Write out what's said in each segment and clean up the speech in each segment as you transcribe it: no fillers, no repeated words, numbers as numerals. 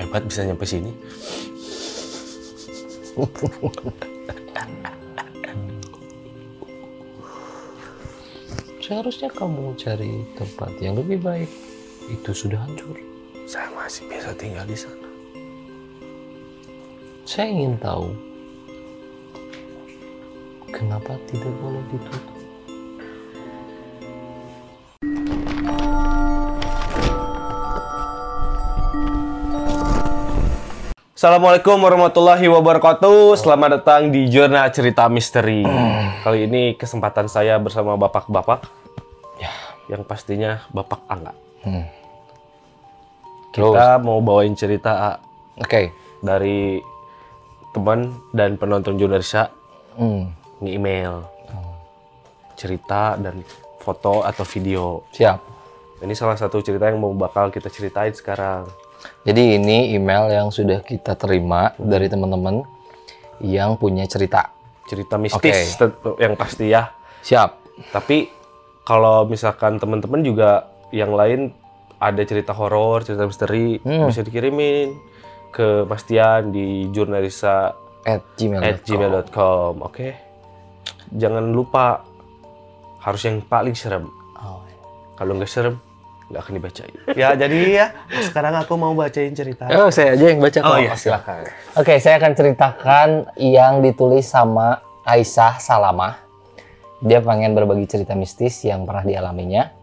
Hebat bisa nyampe sini. Seharusnya kamu cari tempat yang lebih baik. Itu sudah hancur. Saya masih biasa tinggal di sana. Saya ingin tahu kenapa tidak boleh ditutup. Assalamualaikum warahmatullahi wabarakatuh. Selamat datang di Jurnal Cerita Misteri. Kali ini kesempatan saya bersama bapak-bapak, ya, yang pastinya bapak Angga. Kita mau bawain cerita, oke, dari teman dan penonton Jurnal Risa, nge-email cerita dan foto atau video. Siap. Ini salah satu cerita yang mau bakal kita ceritain sekarang. Jadi ini email yang sudah kita terima dari teman-teman yang punya cerita mistis, okay, yang pasti ya. Siap. Tapi kalau misalkan teman-teman juga yang lain ada cerita horor, cerita misteri, bisa dikirimin ke Mas Tian di jurnalrisa@gmail.com. Oke. Jangan lupa harus yang paling serem. Oh. Kalau nggak serem nggak akan dibacain. Ya, jadi ya, sekarang aku mau bacain cerita. Oh, saya aja yang baca. Oh, iya, silakan. Oke, saya akan ceritakan yang ditulis sama Aisyah Salamah. Dia pengen berbagi cerita mistis yang pernah dialaminya.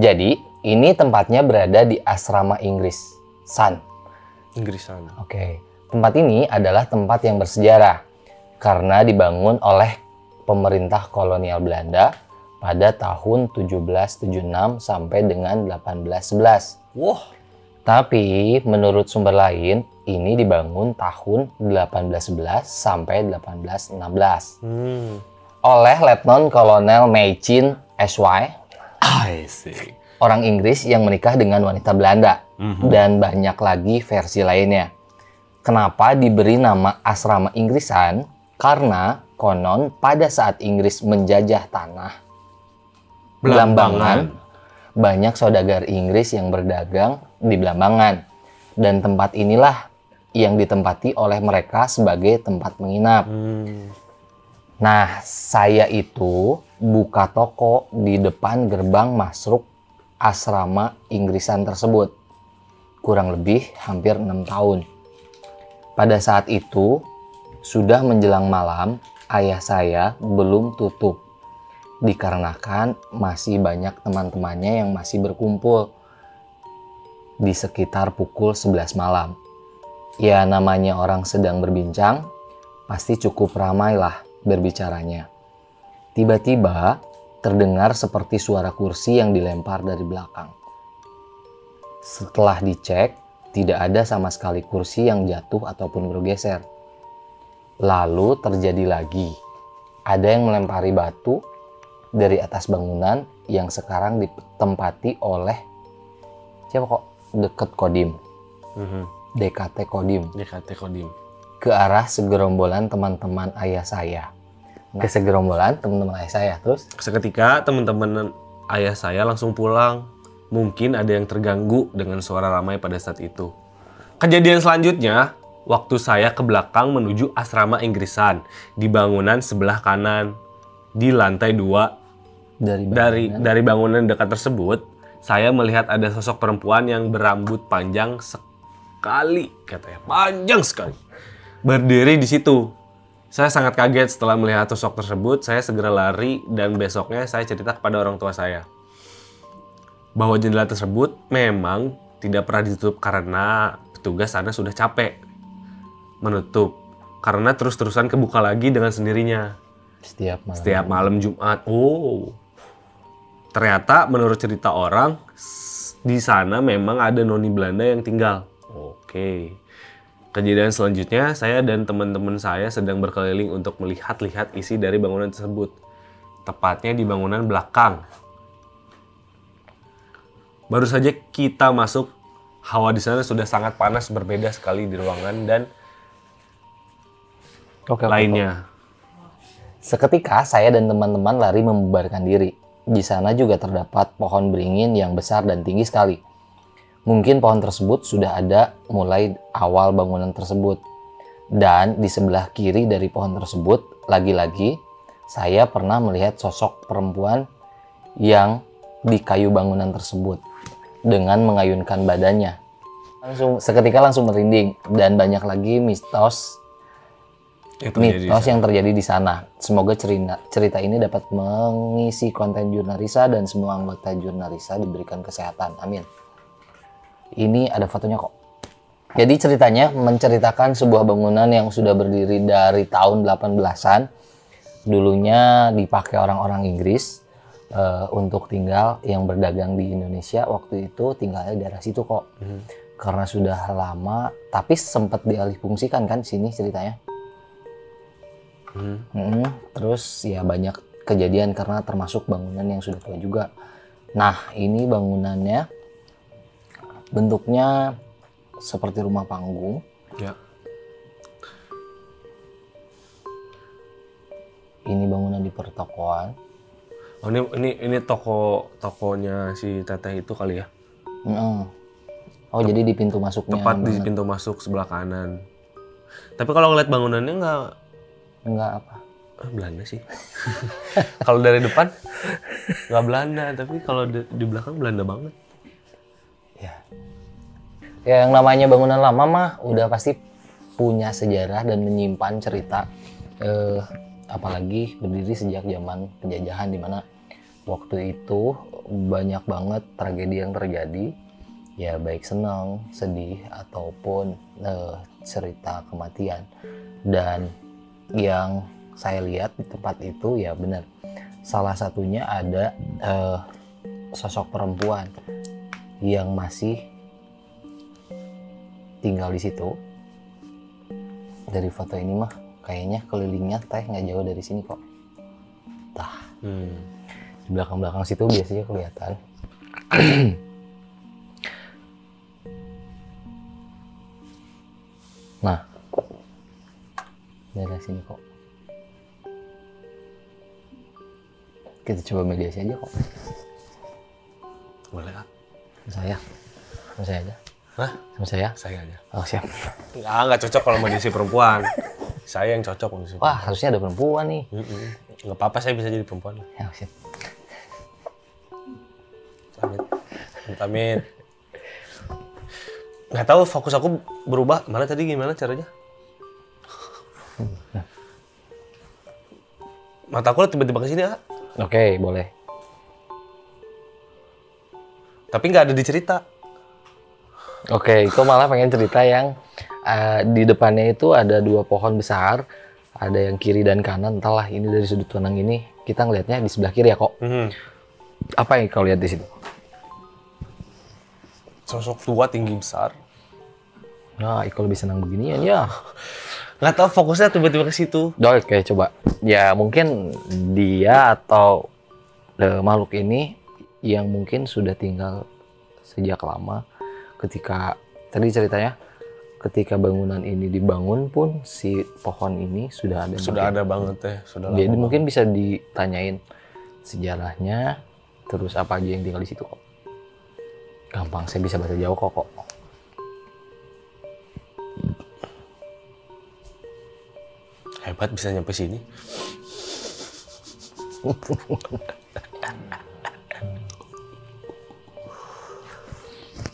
Jadi, ini tempatnya berada di Asrama Inggrisan. Inggrisan. Oke. Tempat ini adalah tempat yang bersejarah karena dibangun oleh pemerintah kolonial Belanda pada tahun 1776 sampai dengan 1811. Wow. Tapi menurut sumber lain, ini dibangun tahun 1811 sampai 1816. Oleh Letnan Kolonel Meichin S.Y. Orang Inggris yang menikah dengan wanita Belanda. Dan banyak lagi versi lainnya. Kenapa diberi nama Asrama Inggrisan? Karena konon pada saat Inggris menjajah tanah Blambangan, banyak saudagar Inggris yang berdagang di Blambangan, dan tempat inilah yang ditempati oleh mereka sebagai tempat menginap. Nah, saya itu buka toko di depan gerbang masuk Asrama Inggrisan tersebut, kurang lebih hampir 6 tahun. Pada saat itu sudah menjelang malam, ayah saya belum tutup, dikarenakan masih banyak teman-temannya yang masih berkumpul di sekitar pukul 11 malam. Ya, namanya orang sedang berbincang, pasti cukup ramailah berbicaranya. Tiba-tiba terdengar seperti suara kursi yang dilempar dari belakang. Setelah dicek, tidak ada sama sekali kursi yang jatuh ataupun bergeser. Lalu terjadi lagi, ada yang melempari batu dari atas bangunan yang sekarang ditempati oleh siapa kok? Dekat Kodim. DKT Kodim. DKT Kodim. Ke arah segerombolan teman-teman ayah saya. Nah, ke segerombolan teman-teman ayah saya. Terus seketika teman-teman ayah saya langsung pulang. Mungkin ada yang terganggu dengan suara ramai pada saat itu. Kejadian selanjutnya, waktu saya ke belakang menuju Asrama Inggrisan di bangunan sebelah kanan. Di lantai 2 dari bangunan dekat tersebut, saya melihat ada sosok perempuan yang berambut panjang sekali, katanya panjang sekali, berdiri di situ. Saya sangat kaget setelah melihat sosok tersebut. Saya segera lari dan besoknya saya cerita kepada orang tua saya bahwa jendela tersebut memang tidak pernah ditutup karena petugas sana sudah capek menutup, karena terus-terusan kebuka lagi dengan sendirinya. Setiap malam Jumat. Oh. Ternyata menurut cerita orang di sana memang ada noni Belanda yang tinggal. Oke. Kejadian selanjutnya, saya dan teman-teman saya sedang berkeliling untuk melihat-lihat isi dari bangunan tersebut. Tepatnya di bangunan belakang. Baru saja kita masuk, hawa di sana sudah sangat panas, berbeda sekali di ruangan dan lainnya. Seketika saya dan teman-teman lari membubarkan diri. Di sana juga terdapat pohon beringin yang besar dan tinggi sekali. Mungkin pohon tersebut sudah ada mulai awal bangunan tersebut. Dan di sebelah kiri dari pohon tersebut, lagi-lagi saya pernah melihat sosok perempuan yang di kayu bangunan tersebut dengan mengayunkan badannya. Seketika langsung merinding, dan banyak lagi mitos yang terjadi di sana. Semoga cerita ini dapat mengisi konten Jurnal Risa dan semua anggota Jurnal Risa diberikan kesehatan. Amin. Ini ada fotonya kok. Jadi ceritanya menceritakan sebuah bangunan yang sudah berdiri dari tahun 18-an. Dulunya dipakai orang-orang Inggris untuk tinggal, yang berdagang di Indonesia waktu itu tinggalnya di daerah situ kok. Karena sudah lama, tapi sempat dialihfungsikan kan sini ceritanya. Terus ya banyak kejadian karena termasuk bangunan yang sudah tua juga. Nah, ini bangunannya bentuknya seperti rumah panggung. Ya. Ini bangunan di pertokoan. Oh, ini tokonya si teteh itu kali ya? Oh, jadi di pintu masuknya. Tepat di pintu masuk sebelah kanan. Tapi kalau ngeliat bangunannya nggak apa? Belanda sih. Kalau dari depan nggak Belanda, tapi kalau di belakang Belanda banget. Ya. Ya, yang namanya bangunan lama mah udah pasti punya sejarah dan menyimpan cerita, apalagi berdiri sejak zaman penjajahan, di mana waktu itu banyak banget tragedi yang terjadi, ya baik senang, sedih ataupun cerita kematian. Dan yang saya lihat di tempat itu ya benar, salah satunya ada sosok perempuan yang masih tinggal di situ. Dari foto ini mah kayaknya kelilingnya teh nggak jauh dari sini kok. Di belakang-belakang situ biasanya kelihatan. Nah, dari sini kok. Kita coba mediasi aja kok. Boleh kak? Sama saya aja. Hah? Sama saya? Saya aja. Oh siap. Nggak cocok kalau mengisi perempuan. Saya yang cocok mengisi perempuan. Wah, harusnya ada perempuan nih. Nggak apa-apa, saya bisa jadi perempuan. Ya, siap. Amit. Nggak tahu fokus aku berubah. Mana tadi gimana caranya? Mataku tiba-tiba ke sini, ah. Oke, boleh. Tapi nggak ada di cerita. Oke, itu malah pengen cerita yang di depannya itu ada dua pohon besar, ada yang kiri dan kanan. Entahlah, ini dari sudut pandang ini kita ngelihatnya di sebelah kiri ya kok. Apa yang kau lihat di situ? Sosok tua tinggi besar. Nah, Iko lebih senang beginian ya. Nggak tahu fokusnya tiba-tiba ke situ. Oke, coba. Ya mungkin dia atau makhluk ini yang mungkin sudah tinggal sejak lama. Ketika tadi ceritanya, ketika bangunan ini dibangun pun si pohon ini sudah ada. Sudah ada banget ya. Jadi mungkin bisa ditanyain sejarahnya, terus apa aja yang tinggal di situ kok. Gampang, saya bisa bahasa Jawa kok. Hebat bisa nyampe sini.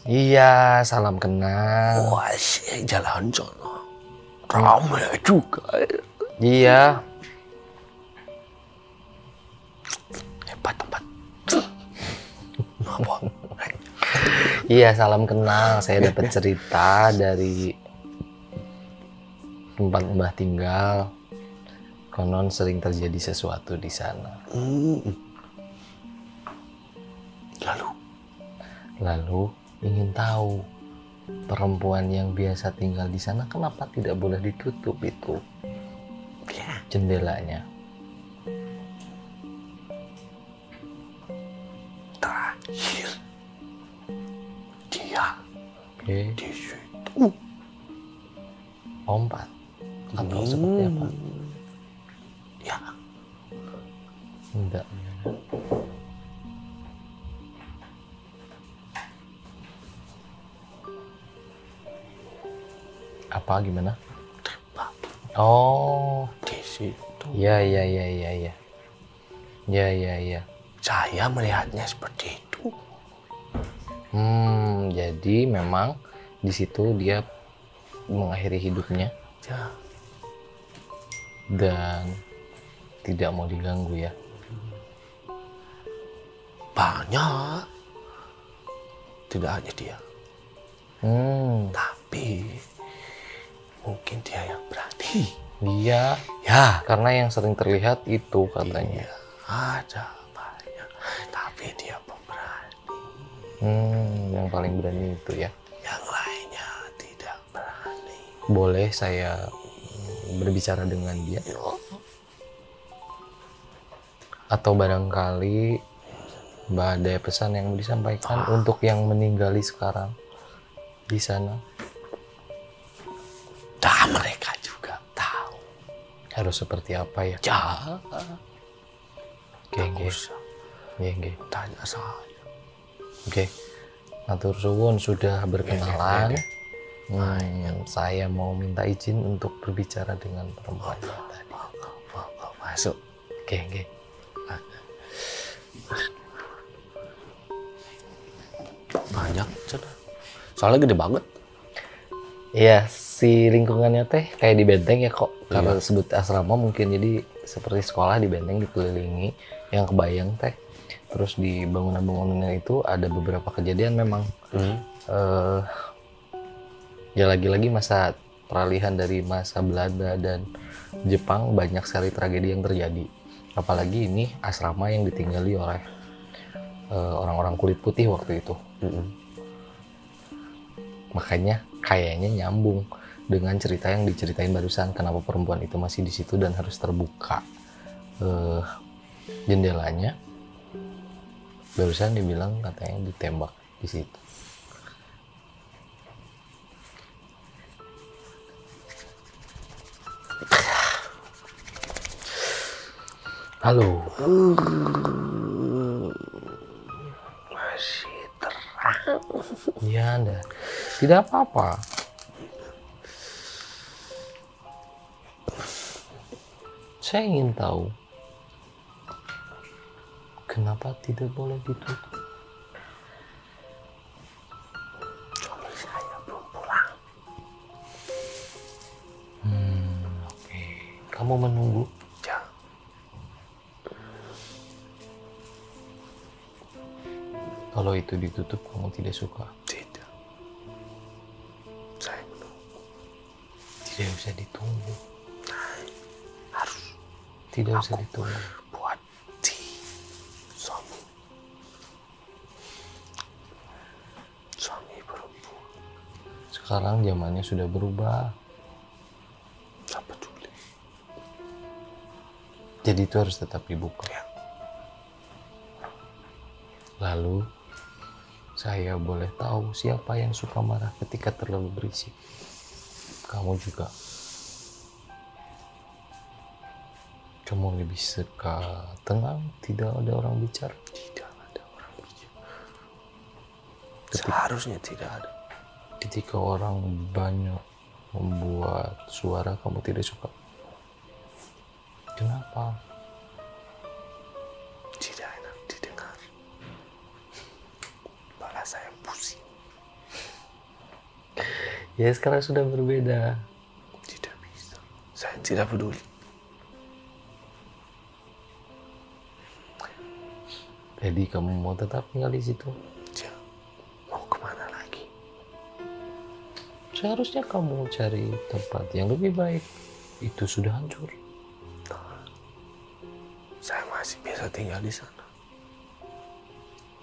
Iya, salam kenal. Wah, jalan sono ramai juga. Iya. Hebat tempat. Iya, salam kenal. Saya dapat cerita dari tempat Mbah tinggal. Konon sering terjadi sesuatu di sana. Lalu ingin tahu perempuan yang biasa tinggal di sana kenapa tidak boleh ditutup itu jendelanya? Terakhir dia di situ lompat atau seperti apa? Ya, enggak. apa gimana? Tembak. Oh, di situ. Ya. Saya melihatnya seperti itu. Jadi memang di situ dia mengakhiri hidupnya. Ya. Dan tidak mau diganggu ya. Banyak. Tidak hanya dia. Tapi mungkin dia yang berarti. Iya. Ya. Karena yang sering terlihat itu katanya. Iya, ada banyak. Tapi dia pemberani. Yang paling berani itu ya. Yang lainnya tidak berani. Boleh saya berbicara dengan dia? Yo. Atau barangkali Mbak ada pesan yang disampaikan untuk yang meninggali sekarang di sana. Dah, mereka juga tahu harus seperti apa ya. Jangan. Oke. Tanya saja. Oke. Matur suwun sudah berkenalan. Saya mau minta izin untuk berbicara dengan perempuan tadi. Masuk. Oke. Banyak cerita. Soalnya gede banget. Iya, si lingkungannya teh kayak di Benteng ya kok. Iya. Karena sebut asrama mungkin jadi seperti sekolah di Benteng dikelilingi yang kebayang teh. Terus di bangunan-bangunannya itu ada beberapa kejadian memang. Ya lagi-lagi masa peralihan dari masa Belanda dan Jepang banyak sekali tragedi yang terjadi. Apalagi ini asrama yang ditinggali oleh orang-orang kulit putih waktu itu. Makanya kayaknya nyambung dengan cerita yang diceritain barusan. Kenapa perempuan itu masih di situ dan harus terbuka jendelanya? Barusan dibilang katanya ditembak di situ. Halo. Masih terang. Ya, Anda. Tidak apa-apa. Saya ingin tahu kenapa tidak boleh ditutup. Suami saya belum pulang. Oke. Kamu menunggu. Kalau itu ditutup, kamu tidak suka? Tidak. Saya menunggu. Tidak bisa ditunggu. Harus. Tidak bisa ditunggu. Buat di suami berubah. Sekarang zamannya sudah berubah. Tidak peduli. Jadi itu harus tetap dibuka. Ya. Lalu. Saya boleh tahu siapa yang suka marah ketika terlalu berisik? Kamu juga. Kamu lebih suka tenang, tidak ada orang bicara? Tidak ada orang bicara. Seharusnya tidak ada. Ketika orang banyak membuat suara, kamu tidak suka? Kenapa? Tidak enak didengar. Saya pusing. Ya sekarang sudah berbeda. Tidak bisa. Saya tidak peduli. Jadi kamu mau tetap tinggal di situ? Ya. Mau kemana lagi? Seharusnya kamu cari tempat yang lebih baik. Itu sudah hancur. Nah, saya masih bisa tinggal di sana.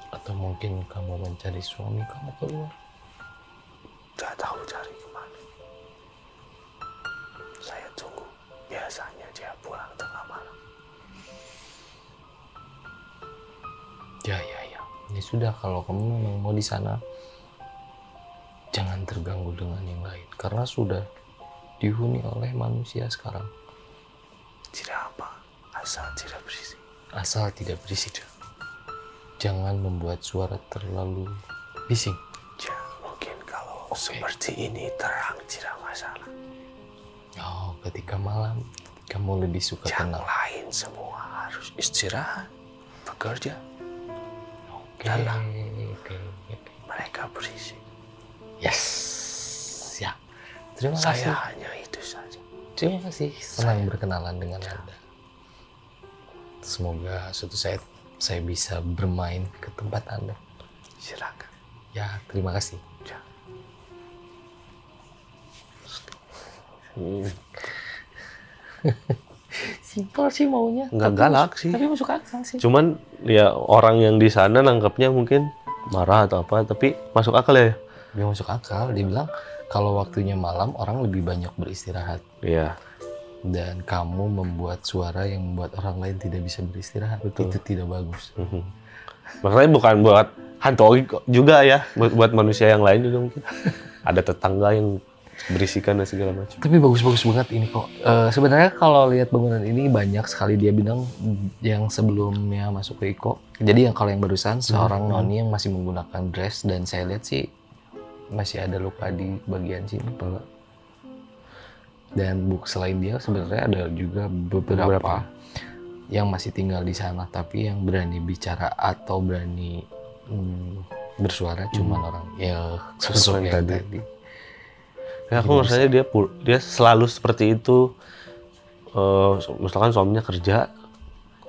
Atau mungkin kamu mencari suami kamu keluar? Tidak tahu cari kemana. Saya tunggu. Biasanya dia pulang tengah malam. Ya. Ya sudah, kalau kamu memang mau di sana, jangan terganggu dengan yang lain. Karena sudah dihuni oleh manusia sekarang. Tidak apa. Asal tidak berisik. Asal tidak berisik. Jangan membuat suara terlalu bising. Ya, mungkin kalau seperti ini terang tidak masalah. Oh, ketika malam kamu lebih suka tenang. Yang lain semua harus istirahat, bekerja. Lelah. Okay. Mereka berisik. Yes. Ya. Terima kasih. Saya hanya itu saja. Terima kasih. Senang berkenalan dengan Anda. Semoga suatu saat saya bisa bermain ke tempat Anda. Silakan. Ya, terima kasih. Ya. Simpel sih maunya. Nggak galak sih. Tapi masuk akal sih. Cuman ya orang yang di sana nangkapnya mungkin marah atau apa, tapi masuk akal ya. Dia masuk akal. Dia bilang kalau waktunya malam orang lebih banyak beristirahat. Iya. Dan kamu membuat suara yang membuat orang lain tidak bisa beristirahat. Betul. Itu tidak bagus. Makanya bukan buat hantu juga ya, buat manusia yang lain juga mungkin. Ada tetangga yang berisikan dan segala macam. Tapi bagus-bagus banget ini kok. Sebenarnya kalau lihat bangunan ini banyak sekali dia bilang yang sebelumnya masuk ke Iko. Jadi yang kalau yang barusan seorang noni yang masih menggunakan dress, dan saya lihat sih masih ada luka di bagian sini. Dan selain dia sebenarnya ada juga beberapa yang masih tinggal di sana, tapi yang berani bicara atau berani bersuara cuman orang ya sosok yang tadi. Ya, aku merasanya dia selalu seperti itu. Misalkan suaminya kerja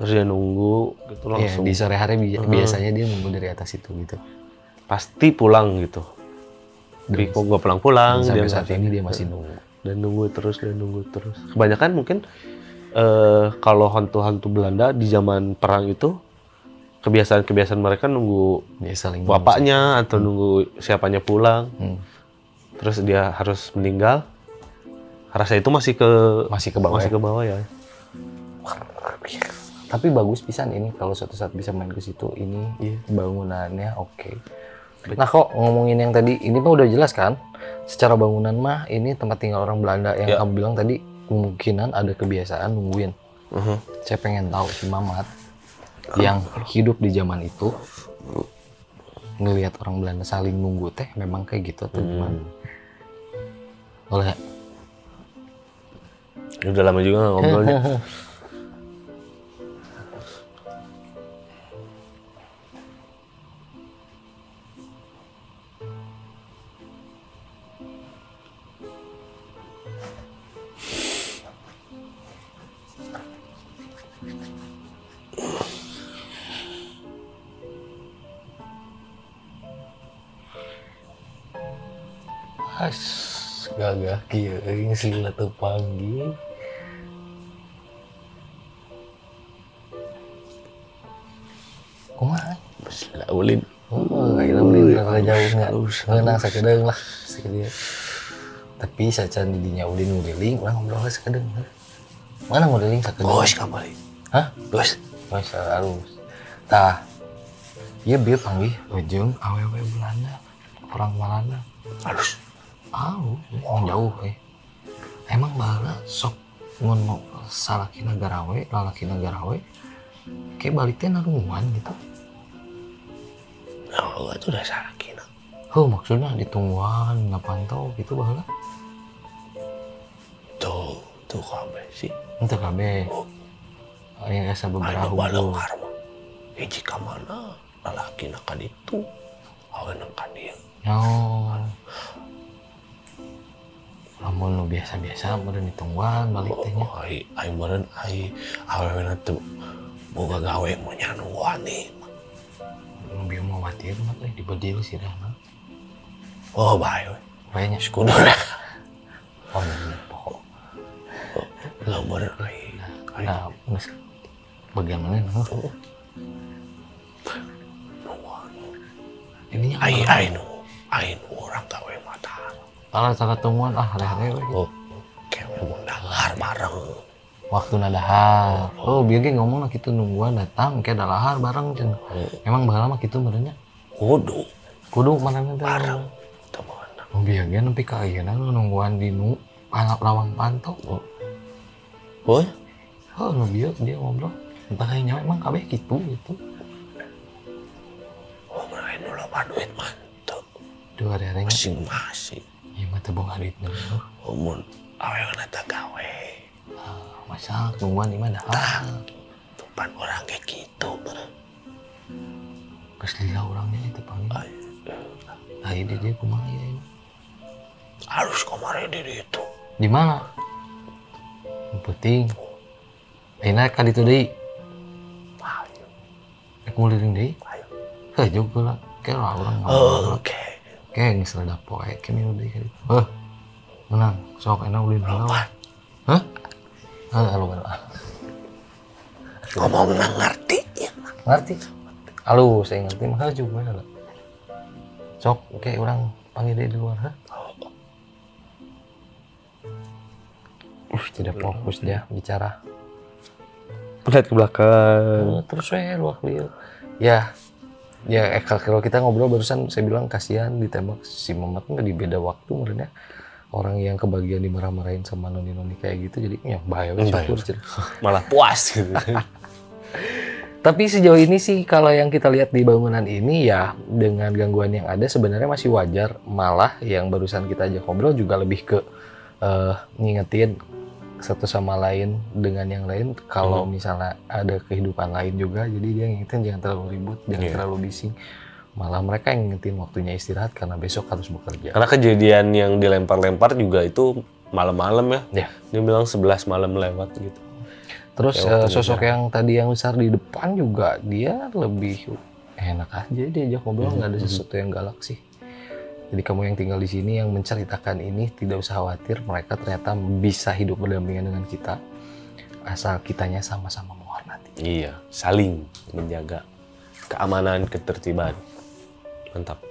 nunggu gitu langsung. Ya, di sore hari biasanya dia nunggu dari atas itu gitu. Pasti pulang gitu. Tapi kok gak pulang-pulang. Sampai dia saat ini dia masih nunggu. Dan nunggu terus. Kebanyakan mungkin kalau hantu-hantu Belanda di zaman perang itu kebiasaan mereka nunggu bapaknya atau nunggu siapanya pulang. Terus dia harus meninggal. Rasa itu masih ke bawah ya. Tapi bagus pisan ini kalau suatu saat bisa main ke situ. Ini bangunannya oke. Nah kok ngomongin yang tadi, ini mah udah jelas kan? Secara bangunan mah ini tempat tinggal orang Belanda yang kamu bilang tadi kemungkinan ada kebiasaan nungguin. Saya pengen tahu si Mamat yang hidup di zaman itu ngelihat orang Belanda saling nunggu teh memang kayak gitu atau gimana? Boleh? Udah lama juga nggak ngobrolnya. Gagah kieuing sila teu panggih. Kumaha? Sila ulin. Oh, ayeuna ulin rada jauh enggak. Heunah sakedeung lah sakadieu. Tapi sacan di dinya ulin ngeliling, urang ngobrol sakedeung. Mana ngeliling sakedeung? Bos ka balik. Hah? Bos harus. Tah. Ieu beu panggih jeung awewe Belanda. Orang Belanda. Harus. Oh, jauh emang bala sok ngunuk lalaki negarawe kayak baliknya narungan gitu. Nah, itu udah salakina. Maksudnya ditungguan, ngapantau gitu bala. Tuh kabeh sih. Itu kabeh. Yang asa beberapa bala karma. Hiji ka mana lalaki na kaditu. Awe na kadieu. Namun lo biasa-biasa meureun ditungguan balik teh nya. Ai meureun ai awewena teu boga gawe mah nya nungguan nih. Nu bieu mah watir mah teh dibedil sirahna. Oh bae we. Bae nya sekudu. Oh nya pokok. Lah meureun ai. Nah, geus bagian mana nih? Nungguan. Ini ai nu urang gawe mata. Kalau sangat temuan lehernya kayak mau dahar bareng. Waktu nadahar. Biar ge ngomong lah gitu nungguan datang kayak dahar bareng jeung. Emang bahala mah gitu merenya. Kudu manehna teh bareng. Teu mana. Biar ge nepi ka ayeuna nungguan di nu lawang pantau. Nu bieu dia ngobrol. Entah kayak nyawa emang kabeh gitu. Mah aya nu loba duit mah. Duh hari-hari masing-masing. Iya mata bong hari itu. Umun awal nata gawe. Masak nungguan di mana? Tah. Tupan orang kayak gitu ber. Keslila orangnya itu panggil. Nah ini dia kumah ya. Harus kemarin diri itu. Di mana? Penting. Enak kali itu deh. Aku liring deh. Heh juga lah. Kira orang. Oke. Keng selada poe kami udah deh. Heh. Menang. Sok enak ulin lawan. Hah? Halo. Ngomong ngerti ya. Ngerti. Halo, saya ngerti mah juga lah. Sok, oke orang panggil dia di luar, ha? Tidak fokus dia bicara. Lihat ke belakang. Terus saya luak lihat. Ya, kalau kita ngobrol barusan saya bilang kasihan ditembak si Mamat nggak di beda waktu menurutnya. Orang yang kebagian dimarah-marahin sama noni-noni kayak gitu jadi ya bahaya. Malah puas gitu. Tapi sejauh ini sih kalau yang kita lihat di bangunan ini ya dengan gangguan yang ada sebenarnya masih wajar. Malah yang barusan kita ajak ngobrol juga lebih ke ngingetin satu sama lain dengan yang lain kalau misalnya ada kehidupan lain juga, jadi dia ngingetin jangan terlalu ribut, jangan terlalu bising. Malah mereka yang ngingetin waktunya istirahat karena besok harus bekerja. Karena kejadian yang dilempar-lempar juga itu malam-malam ya. Dia bilang 11 malam lewat gitu. Terus sosok yang tadi yang besar di depan juga dia lebih enak aja diajak ngobrol, nggak ada sesuatu yang galak sih. Jadi kamu yang tinggal di sini yang menceritakan ini tidak usah khawatir, mereka ternyata bisa hidup berdampingan dengan kita asal kitanya sama-sama menghormati. Iya, saling menjaga keamanan ketertiban. Mantap.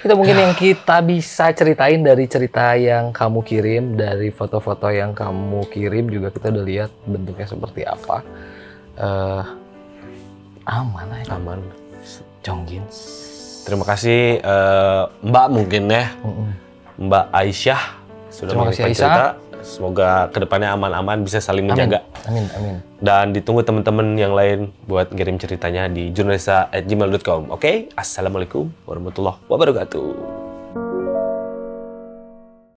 Itu mungkin yang kita bisa ceritain dari cerita yang kamu kirim, dari foto-foto yang kamu kirim juga kita udah lihat bentuknya seperti apa. Aman aja. Aman. Jonggins. Terima kasih Mbak mungkin ya, Mbak Aisyah sudah mengirimkan cerita. Semoga kedepannya aman-aman bisa saling menjaga. Amin. Dan ditunggu teman-teman yang lain buat kirim ceritanya di jurnalrisa@gmail.com. Oke, Assalamualaikum warahmatullahi wabarakatuh.